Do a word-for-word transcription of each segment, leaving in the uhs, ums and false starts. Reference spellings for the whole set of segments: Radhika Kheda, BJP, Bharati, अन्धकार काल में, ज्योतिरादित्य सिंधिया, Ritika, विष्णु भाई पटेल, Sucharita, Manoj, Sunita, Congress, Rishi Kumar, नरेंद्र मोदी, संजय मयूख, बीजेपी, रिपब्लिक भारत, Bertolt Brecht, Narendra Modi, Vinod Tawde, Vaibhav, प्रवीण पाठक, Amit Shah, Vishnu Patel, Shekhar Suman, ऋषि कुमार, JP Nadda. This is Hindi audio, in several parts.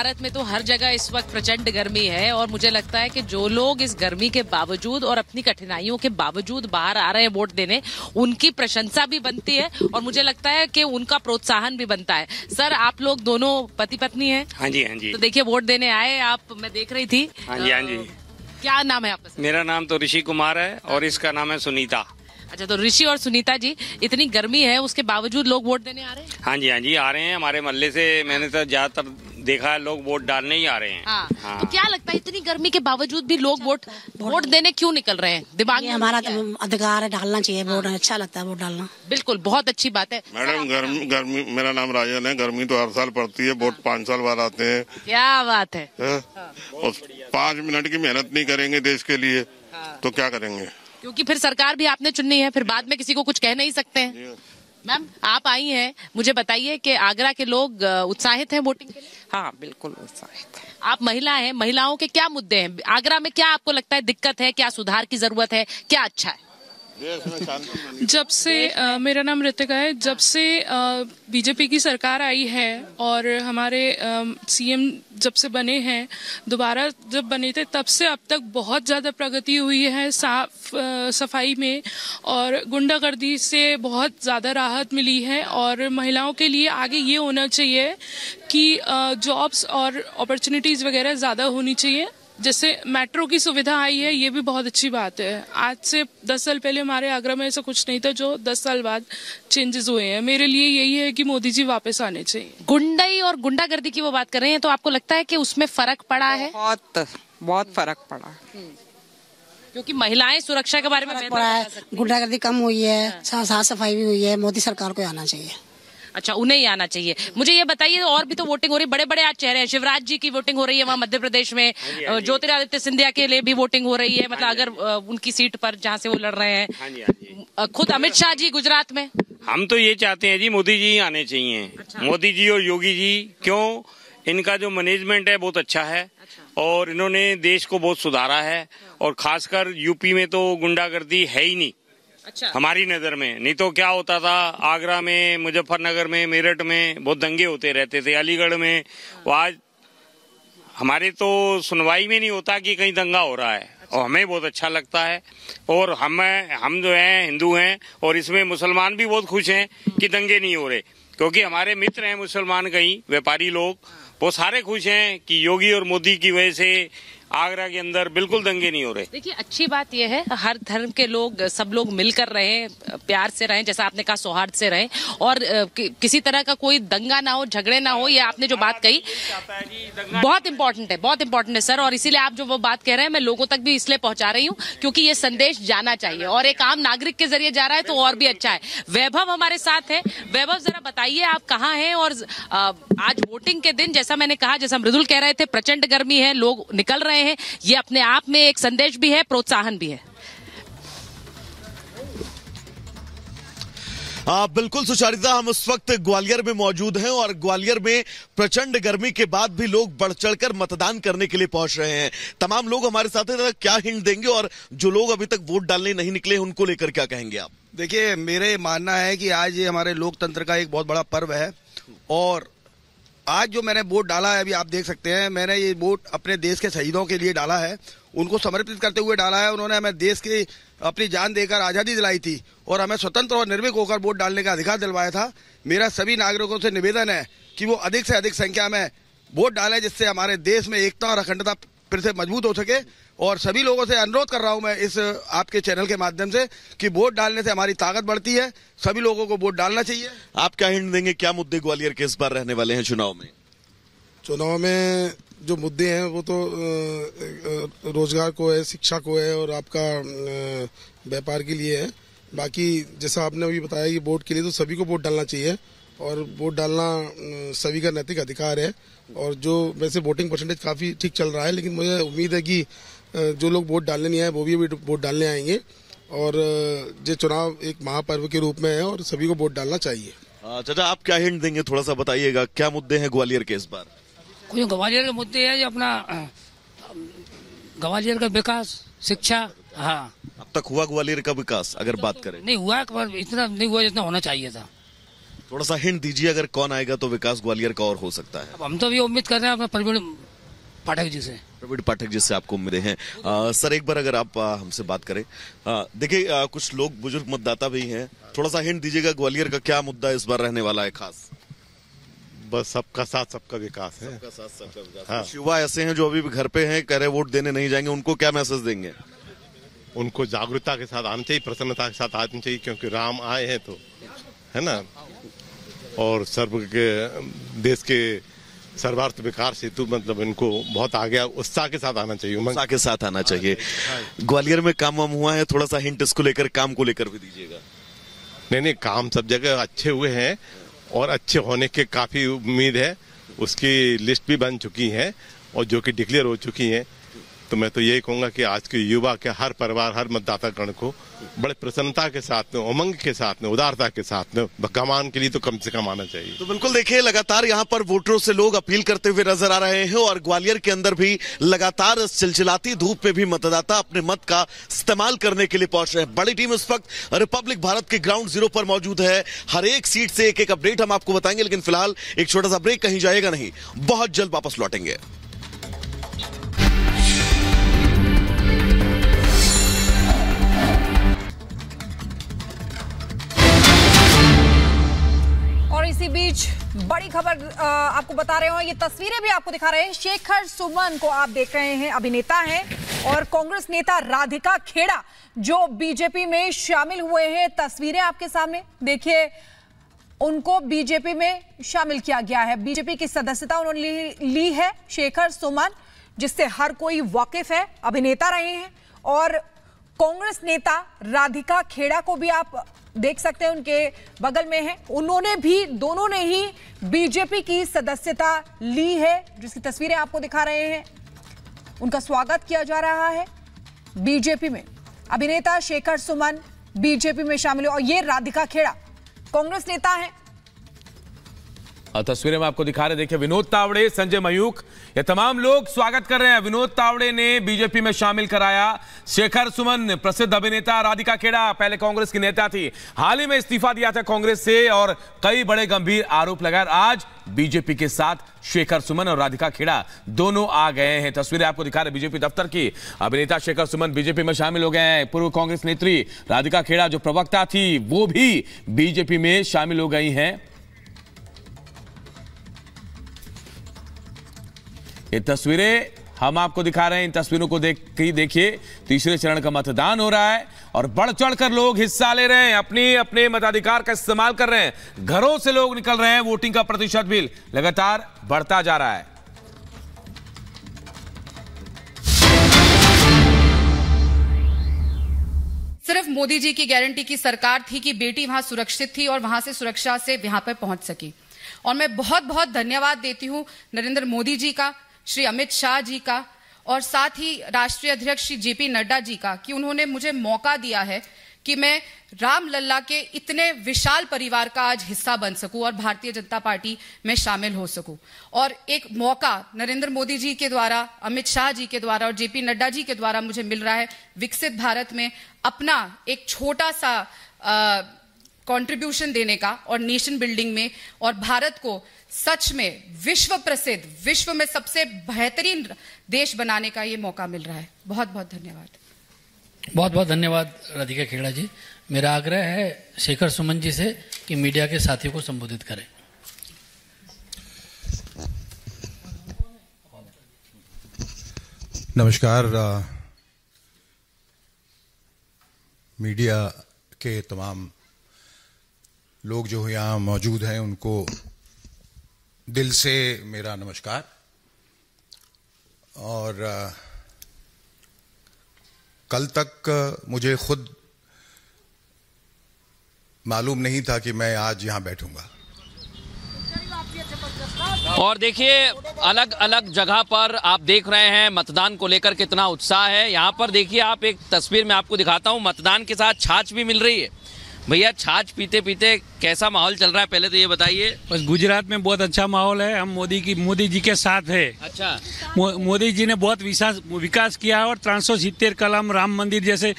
भारत में तो हर जगह इस वक्त प्रचंड गर्मी है और मुझे लगता है कि जो लोग इस गर्मी के बावजूद और अपनी कठिनाइयों के बावजूद बाहर आ रहे हैं वोट देने, उनकी प्रशंसा भी बनती है और मुझे लगता है कि उनका प्रोत्साहन भी बनता है। सर, आप लोग दोनों पति पत्नी हैं? हाँ जी, हाँ जी। तो देखिए, वोट देने आए आप, मैं देख रही थी। हाँ जी, हाँ जी। क्या नाम है आपका? मेरा नाम तो ऋषि कुमार है और इसका नाम है सुनीता। अच्छा, तो ऋषि और सुनीता जी, इतनी गर्मी है उसके बावजूद लोग वोट देने आ रहे हैं? हाँ जी, हाँ जी, आ रहे हैं। हमारे मोहल्ले से मैंने तो ज्यादातर देखा है लोग वोट डालने ही आ रहे हैं। हाँ। हाँ। तो क्या लगता है इतनी गर्मी के बावजूद भी लोग वोट वोट देने क्यों निकल रहे हैं? दिमाग में हमारा अधिकार है, डालना चाहिए वोट। अच्छा लगता है वोट डालना। बिल्कुल, बहुत अच्छी बात है। मैडम, गर्मी गर्मी मेरा नाम राजन है। गर्मी तो हर साल पड़ती है, वोट पाँच साल बाद आते हैं। क्या बात है। पाँच मिनट की मेहनत नहीं करेंगे देश के लिए तो क्या करेंगे, क्योंकि फिर सरकार भी आपने चुननी है, फिर बाद में किसी को कुछ कह नहीं सकते हैं। मैम, आप आई हैं, मुझे बताइए कि आगरा के लोग उत्साहित हैं वोटिंग के लिए? हाँ, बिल्कुल उत्साहित हैं। आप महिला हैं, महिलाओं के क्या मुद्दे हैं आगरा में? क्या आपको लगता है दिक्कत है, क्या सुधार की जरूरत है, क्या अच्छा है? जब से आ, मेरा नाम रितिका है। जब से बीजेपी की सरकार आई है और हमारे सीएम जब से बने हैं, दोबारा जब बने थे तब से अब तक बहुत ज़्यादा प्रगति हुई है। साफ आ, सफाई में और गुंडागर्दी से बहुत ज़्यादा राहत मिली है। और महिलाओं के लिए आगे ये होना चाहिए कि जॉब्स और अपॉर्चुनिटीज़ वगैरह ज़्यादा होनी चाहिए। जैसे मेट्रो की सुविधा आई है, ये भी बहुत अच्छी बात है। आज से दस साल पहले हमारे आगरा में ऐसा कुछ नहीं था जो दस साल बाद चेंजेस हुए हैं। मेरे लिए यही है कि मोदी जी वापस आने चाहिए। गुंडाई और गुंडागर्दी की वो बात कर रहे हैं, तो आपको लगता है कि उसमें फर्क पड़ा है? बहुत बहुत फर्क पड़ा, क्योंकि महिलाएं सुरक्षा के बारे में गुंडागर्दी कम हुई है, साफ सफाई भी हुई है। मोदी सरकार को आना चाहिए। अच्छा, उन्हें ही आना चाहिए। मुझे ये बताइए, और भी तो वोटिंग हो रही है, बड़े बड़े आज चेहरे हैं। शिवराज जी की वोटिंग हो रही है वहाँ मध्य प्रदेश में, ज्योतिरादित्य सिंधिया के लिए भी वोटिंग हो रही है, मतलब अगर उनकी सीट पर जहाँ से वो लड़ रहे हैं। खुद अमित शाह जी गुजरात में। हम तो ये चाहते हैं जी, मोदी जी आने चाहिए। अच्छा। मोदी जी और योगी जी, क्यों? इनका जो मैनेजमेंट है बहुत अच्छा है और इन्होंने देश को बहुत सुधारा है। और खासकर यूपी में तो गुंडागर्दी है ही नहीं। अच्छा। हमारी नज़र में नहीं तो क्या होता था, आगरा में, मुजफ्फरनगर में, मेरठ में बहुत दंगे होते रहते थे, अलीगढ़ में। वो आज हमारे तो सुनवाई में नहीं होता कि कहीं दंगा हो रहा है। अच्छा। और हमें बहुत अच्छा लगता है। और हम हम जो हैं हिंदू हैं और इसमें मुसलमान भी बहुत खुश हैं कि दंगे नहीं हो रहे, क्योंकि हमारे मित्र हैं मुसलमान, कहीं व्यापारी लोग, वो सारे खुश हैं कि योगी और मोदी की वजह से आगरा के अंदर बिल्कुल दंगे नहीं हो रहे। देखिए, अच्छी बात यह है हर धर्म के लोग, सब लोग मिलकर रहें, प्यार से रहें, जैसा आपने कहा सौहार्द से रहें, और कि, किसी तरह का कोई दंगा ना हो, झगड़े ना हो। ये आपने जो बात कही बहुत इम्पोर्टेंट है, बहुत इम्पोर्टेंट है सर। और इसीलिए आप जो वो बात कह रहे हैं, मैं लोगों तक भी इसलिए पहुंचा रही हूँ क्योंकि ये संदेश जाना चाहिए और एक आम नागरिक के जरिए जा रहा है तो और भी अच्छा है। वैभव हमारे साथ है। वैभव, जरा बताइए आप कहाँ हैं, और आज वोटिंग के दिन, जैसा मैंने कहा, जैसा मृदुल कह रहे थे, प्रचंड गर्मी है, लोग निकल रहे हैं। ये अपने आप में एक संदेश भी है, प्रोत्साहन भी है। आ, बिल्कुल सुचारिता, हम उस वक्त ग्वालियर में मौजूद हैं और ग्वालियर में प्रचंड गर्मी के बाद भी लोग बढ़ चढ़कर मतदान करने के लिए पहुंच रहे हैं। तमाम लोग हमारे साथ हैं, क्या हिंट देंगे और जो लोग अभी तक वोट डालने नहीं निकले उनको लेकर क्या कहेंगे आप? देखिए, मेरे मानना है कि आज ये हमारे लोकतंत्र का एक बहुत बड़ा पर्व है और आज जो मैंने वोट डाला है, अभी आप देख सकते हैं, मैंने ये वोट अपने देश के शहीदों के लिए डाला है, उनको समर्पित करते हुए डाला है। उन्होंने हमें देश की अपनी जान देकर आज़ादी दिलाई थी और हमें स्वतंत्र और निर्भीक होकर वोट डालने का अधिकार दिलवाया था। मेरा सभी नागरिकों से निवेदन है कि वो अधिक से अधिक संख्या में वोट डालें, जिससे हमारे देश में एकता और अखंडता फिर से मजबूत हो सके। और सभी लोगों से अनुरोध कर रहा हूं मैं इस आपके चैनल के माध्यम से कि वोट डालने से हमारी ताकत बढ़ती है, सभी लोगों को वोट डालना चाहिए। आप क्या हिंट देंगे, क्या मुद्दे ग्वालियर के इस बार रहने वाले हैं चुनाव में? चुनाव में जो मुद्दे हैं वो तो रोजगार को है, शिक्षा को है और आपका व्यापार के लिए है। बाकी जैसा आपने अभी बताया कि वोट के लिए, तो सभी को वोट डालना चाहिए और वोट डालना सभी का नैतिक अधिकार है। और जो वैसे वोटिंग परसेंटेज काफ़ी ठीक चल रहा है, लेकिन मुझे उम्मीद है कि जो लोग वोट डालने नहीं आए वो भी अभी वोट डालने आएंगे। और ये चुनाव एक महापर्व के रूप में है और सभी को वोट डालना चाहिए। चाचा, आप क्या हिंट देंगे, थोड़ा सा बताइएगा, क्या मुद्दे हैं ग्वालियर के इस बार? कोई ग्वालियर के मुद्दे है, अपना ग्वालियर का विकास, शिक्षा। हाँ, अब तक हुआ ग्वालियर का विकास अगर बात करें? नहीं हुआ, इतना नहीं हुआ जितना होना चाहिए था। थोड़ा सा हिंट दीजिए, अगर कौन आएगा तो विकास ग्वालियर का और हो सकता है। हम तो ये उम्मीद कर रहे हैं प्रवीण पाठक जी से। प्रवीण पाठक जी से आपको उम्मीदें हैं। सर एक बार अगर आप हमसे बात करें, देखिए कुछ लोग बुजुर्ग मतदाता भी हैं, थोड़ा सा हिंट दीजिएगा ग्वालियर का क्या मुद्दा इस बार रहने वाला है खास। बस सबका साथ सबका विकास है, सबका साथ सबका विकास। हाँ। युवा ऐसे हैं जो अभी भी घर पे हैं, कह रहे वोट देने नहीं जाएंगे, उनको क्या मैसेज देंगे? उनको जागरूकता के साथ आना चाहिए, प्रसन्नता के साथ आना चाहिए, क्योंकि राम आए हैं तो है ना, और सर्व के देश के सर्वार्थ विकास हेतु मतलब इनको बहुत आगे उत्साह के साथ आना चाहिए, उत्साह के साथ आना चाहिए। ग्वालियर में काम वाम हुआ है, थोड़ा सा हिंट इसको लेकर, काम को लेकर भी दीजिएगा। नहीं नहीं, काम सब जगह अच्छे हुए हैं और अच्छे होने के काफ़ी उम्मीद है, उसकी लिस्ट भी बन चुकी है और जो कि डिक्लेयर हो चुकी है। तो मैं तो यही कहूँगा कि आज के युवा के हर परिवार, हर मतदाता गण को बड़े प्रसन्नता के साथ में, उमंग के साथ में, उदारता के साथ में भगवान के लिए तो कम से कम आना चाहिए। तो बिल्कुल देखिए, लगातार यहाँ पर वोटरों से लोग अपील करते हुए नजर आ रहे हैं और ग्वालियर के अंदर भी लगातार इस चिलचिलाती धूप में भी मतदाता अपने मत का इस्तेमाल करने के लिए पहुंच रहे हैं। बड़ी टीम इस वक्त रिपब्लिक भारत के ग्राउंड जीरो पर मौजूद है। हर एक सीट से एक एक अपडेट हम आपको बताएंगे, लेकिन फिलहाल एक छोटा सा ब्रेक, कहीं जाएगा नहीं, बहुत जल्द वापस लौटेंगे। इसी बीच बड़ी खबर आपको बता रहे हो, ये तस्वीरें भी आपको दिखा रहे हैं। शेखर सुमन को आप देख रहे हैं, अभिनेता हैं, और कांग्रेस नेता राधिका खेड़ा जो बीजेपी में शामिल हुए हैं। तस्वीरें आपके सामने, देखिए उनको बीजेपी में शामिल किया गया है, बीजेपी की सदस्यता उन्होंने ली है। शेखर सुमन जिससे हर कोई वाकिफ है, अभिनेता रहे हैं, और कांग्रेस नेता राधिका खेड़ा को भी आप देख सकते हैं, उनके बगल में है। उन्होंने भी, दोनों ने ही बीजेपी की सदस्यता ली है, जिसकी तस्वीरें आपको दिखा रहे हैं। उनका स्वागत किया जा रहा है बीजेपी में। अभिनेता शेखर सुमन बीजेपी में शामिल हुए और ये राधिका खेड़ा कांग्रेस नेता हैं। तस्वीरें में आपको दिखा रहे, देखिए विनोद तावड़े, संजय मयूख, ये तमाम लोग स्वागत कर रहे हैं। विनोद तावड़े ने बीजेपी में शामिल कराया शेखर सुमन। प्रसिद्ध अभिनेता राधिका खेड़ा पहले कांग्रेस की नेता थी, हाल ही में इस्तीफा दिया था कांग्रेस से और कई बड़े गंभीर आरोप लगाए। आज बीजेपी के साथ शेखर सुमन और राधिका खेड़ा दोनों आ गए हैं। तस्वीरें आपको दिखा रहे बीजेपी दफ्तर की, अभिनेता शेखर सुमन बीजेपी में शामिल हो गए हैं। पूर्व कांग्रेस नेत्री राधिका खेड़ा जो प्रवक्ता थी वो भी बीजेपी में शामिल हो गई हैं। ये तस्वीरें हम आपको दिखा रहे हैं, इन तस्वीरों को देख के देखिए तीसरे चरण का मतदान हो रहा है और बढ़ चढ़ कर लोग हिस्सा ले रहे हैं, अपने अपने मताधिकार का इस्तेमाल कर रहे हैं, घरों से लोग निकल रहे हैं। वोटिंग का प्रतिशत भी लगातार बढ़ता जा रहा है। सिर्फ मोदी जी की गारंटी की सरकार थी कि बेटी वहां सुरक्षित थी और वहां से सुरक्षा से यहां पर पहुंच सकी, और मैं बहुत बहुत धन्यवाद देती हूँ नरेंद्र मोदी जी का, श्री अमित शाह जी का, और साथ ही राष्ट्रीय अध्यक्ष श्री जेपी नड्डा जी का कि उन्होंने मुझे मौका दिया है कि मैं राम लल्ला के इतने विशाल परिवार का आज हिस्सा बन सकूं और भारतीय जनता पार्टी में शामिल हो सकूं। और एक मौका नरेंद्र मोदी जी के द्वारा, अमित शाह जी के द्वारा और जेपी नड्डा जी के द्वारा मुझे मिल रहा है विकसित भारत में अपना एक छोटा सा आ, कंट्रीब्यूशन देने का और नेशन बिल्डिंग में, और भारत को सच में विश्व प्रसिद्ध, विश्व में सबसे बेहतरीन देश बनाने का ये मौका मिल रहा है। बहुत बहुत धन्यवाद। बहुत बहुत धन्यवाद राधिका खेड़ा जी। मेरा आग्रह है शेखर सुमन जी से कि मीडिया के साथियों को संबोधित करें। नमस्कार, मीडिया के तमाम लोग जो यहाँ मौजूद हैं उनको दिल से मेरा नमस्कार। और आ, कल तक मुझे खुद मालूम नहीं था कि मैं आज यहाँ बैठूंगा। और देखिए अलग अलग जगह पर आप देख रहे हैं मतदान को लेकर कितना उत्साह है। यहाँ पर देखिए, आप एक तस्वीर में आपको दिखाता हूँ, मतदान के साथ छाछ भी मिल रही है। भैया छाछ पीते पीते कैसा माहौल चल रहा है पहले तो ये बताइए। बस गुजरात में बहुत अच्छा माहौल है, हम मोदी की मोदी जी के साथ है। अच्छा मो, मोदी जी ने बहुत विकास विकास किया और तीन सौ सितर कलम राम मंदिर जैसे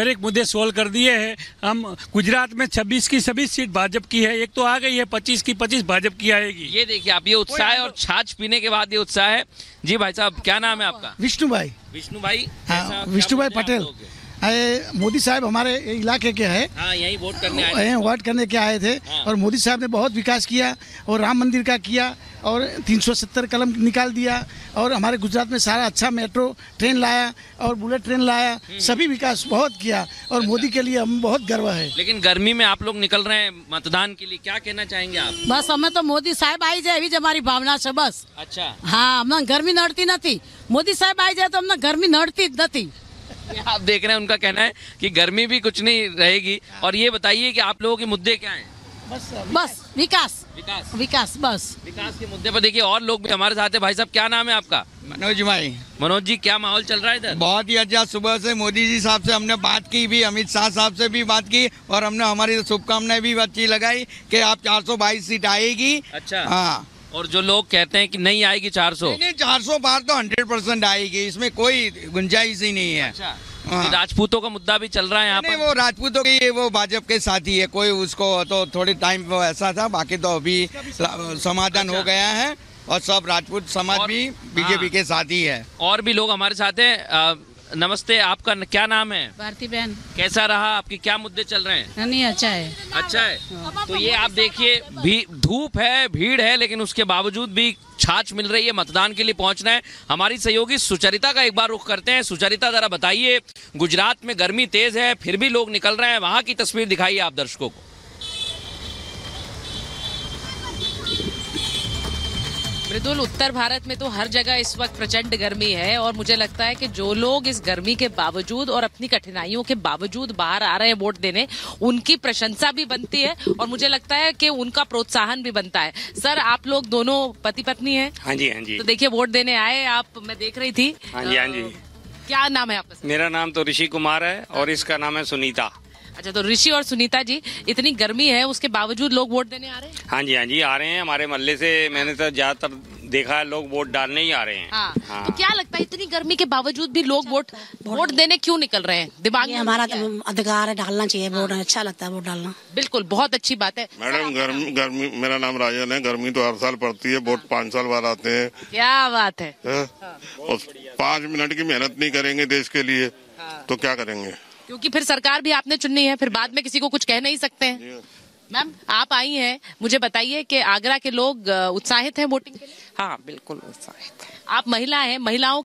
दरेक मुद्दे सोल्व कर दिए हैं। हम गुजरात में छब्बीस की सभी सीट भाजपा की है, एक तो आ गई है, पच्चीस की पच्चीस भाजपा की आएगी। ये देखिए आप, ये उत्साह है और छाछ पीने के बाद ये उत्साह है। जी भाई साहब क्या नाम है आपका? विष्णु भाई। विष्णु भाई हाँ, विष्णु भाई पटेल। मोदी साहब हमारे इलाके के हैं, हाँ, यही वोट करने आए थे, वोट करने के आए थे हाँ। और मोदी साहब ने बहुत विकास किया और राम मंदिर का किया और तीन सौ सत्तर कलम निकाल दिया और हमारे गुजरात में सारा अच्छा मेट्रो ट्रेन लाया और बुलेट ट्रेन लाया, सभी विकास बहुत किया और अच्छा। मोदी के लिए हम बहुत गर्व है। लेकिन गर्मी में आप लोग निकल रहे हैं मतदान के लिए, क्या कहना चाहेंगे आप? बस हमें तो मोदी साहब आई जाए अभी हमारी भावना है बस। अच्छा हाँ, हमें गर्मी नड़ती नहीं, मोदी साहब आई जाए तो हमने गर्मी नड़ती नहीं। आप देख रहे हैं उनका कहना है कि गर्मी भी कुछ नहीं रहेगी। और ये बताइए कि आप लोगों के मुद्दे क्या हैं? बस बस विकास विकास विकास बस विकास के मुद्दे पर। देखिए और लोग भी हमारे साथ हैं। भाई साहब क्या नाम है आपका? मनोज भाई। मनोज जी क्या माहौल चल रहा है इधर? बहुत ही अच्छा, सुबह से मोदी जी साहब से हमने बात की भी, अमित शाह साहब से भी बात की और हमने हमारी शुभकामनाएं भी अच्छी लगाई कि आप चार सौ बाईस सीट आएगी। अच्छा हाँ, और जो लोग कहते हैं कि नहीं आएगी चार सौ, नहीं चार सौ पार तो हंड्रेड परसेंट आएगी, इसमें कोई गुंजाइश ही नहीं है। अच्छा। राजपूतों का मुद्दा भी चल रहा है यहाँ पर। वो राजपूतों की वो भाजपा के साथ ही है, कोई उसको तो थोड़ी टाइम वो ऐसा था, बाकी तो अभी समाधान अच्छा। हो गया है और सब राजपूत समाज और, भी बीजेपी के साथ ही है। और भी लोग हमारे साथ है। नमस्ते, आपका क्या नाम है? भारती बहन। कैसा रहा, आपके क्या मुद्दे चल रहे हैं? नहीं अच्छा है, अच्छा है। तो ये आप देखिए भी धूप है, भीड़ है, लेकिन उसके बावजूद भी छाछ मिल रही है, मतदान के लिए पहुंचना है। हमारी सहयोगी सुचरिता का एक बार रुख करते हैं। सुचरिता जरा बताइए, गुजरात में गर्मी तेज है फिर भी लोग निकल रहे हैं, वहाँ की तस्वीर दिखाइए आप दर्शकों को। मृदुल, उत्तर भारत में तो हर जगह इस वक्त प्रचंड गर्मी है और मुझे लगता है कि जो लोग इस गर्मी के बावजूद और अपनी कठिनाइयों के बावजूद बाहर आ रहे हैं वोट देने, उनकी प्रशंसा भी बनती है और मुझे लगता है कि उनका प्रोत्साहन भी बनता है। सर आप लोग दोनों पति पत्नी हैं? हाँ जी हाँ जी। तो देखिए वोट देने आए आप, मैं देख रही थी। हाँ जी हाँ जी। क्या नाम है आपका? मेरा नाम तो ऋषि कुमार है और इसका नाम है सुनीता। अच्छा, तो ऋषि और सुनीता जी, इतनी गर्मी है उसके बावजूद लोग वोट देने आ रहे हैं? हाँ जी हाँ जी आ रहे हैं, हमारे मोहल्ले से मैंने तो ज्यादातर देखा है लोग वोट डालने ही आ रहे हैं। हाँ, हाँ। तो क्या लगता है इतनी गर्मी के बावजूद भी लोग वोट वोट देने क्यों निकल रहे हैं? दिमाग में हमारा अधिकार है, डालना चाहिए वोट, अच्छा लगता है वोट डालना। बिल्कुल, बहुत अच्छी बात है। मैडम गर्मी गर्मी मेरा नाम राजन है, गर्मी तो हर साल पड़ती है, वोट पाँच साल बाद आते हैं। क्या बात है, पाँच मिनट की मेहनत नहीं करेंगे देश के लिए तो क्या करेंगे, क्योंकि फिर सरकार भी आपने चुननी है, फिर बाद में किसी को कुछ कह नहीं सकते हैं। मैम आप आई हैं, मुझे बताइए कि आगरा के लोग उत्साहित हैं वोटिंग के लिए? हाँ बिल्कुल उत्साहित हैं। आप महिला हैं, महिलाओं